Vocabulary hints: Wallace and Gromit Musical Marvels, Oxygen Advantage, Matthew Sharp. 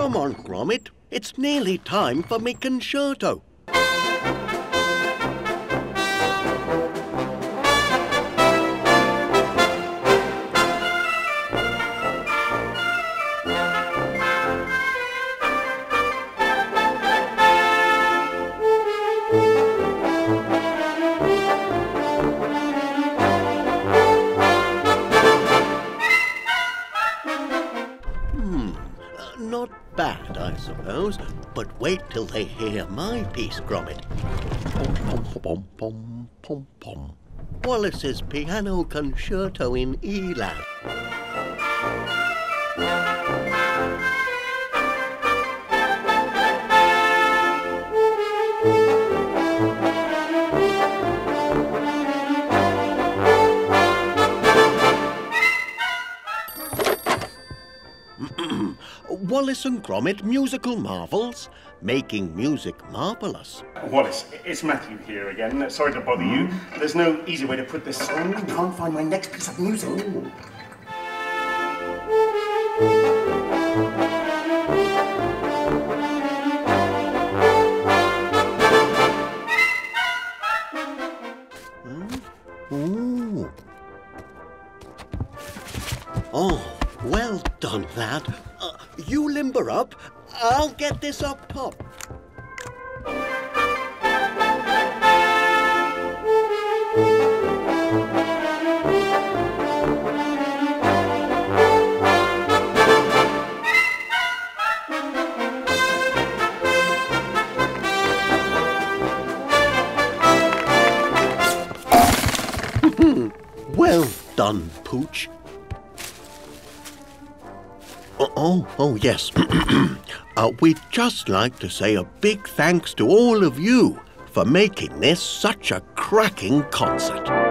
Come on, Gromit. It's nearly time for my concerto. Bad, I suppose, but wait till they hear my piece, Gromit. Wallace's Piano Concerto in E-Lab. Wallace and Gromit Musical Marvels, making music marvellous. Wallace, it's Matthew here again. Sorry to bother you. There's no easy way to put this song. I can't find my next piece of music. Ooh. Ooh. Oh, well done, lad. You limber up. I'll get this up top. Well done, Pooch. Oh, yes. We'd just like to say a big thanks to all of you for making this such a cracking concert.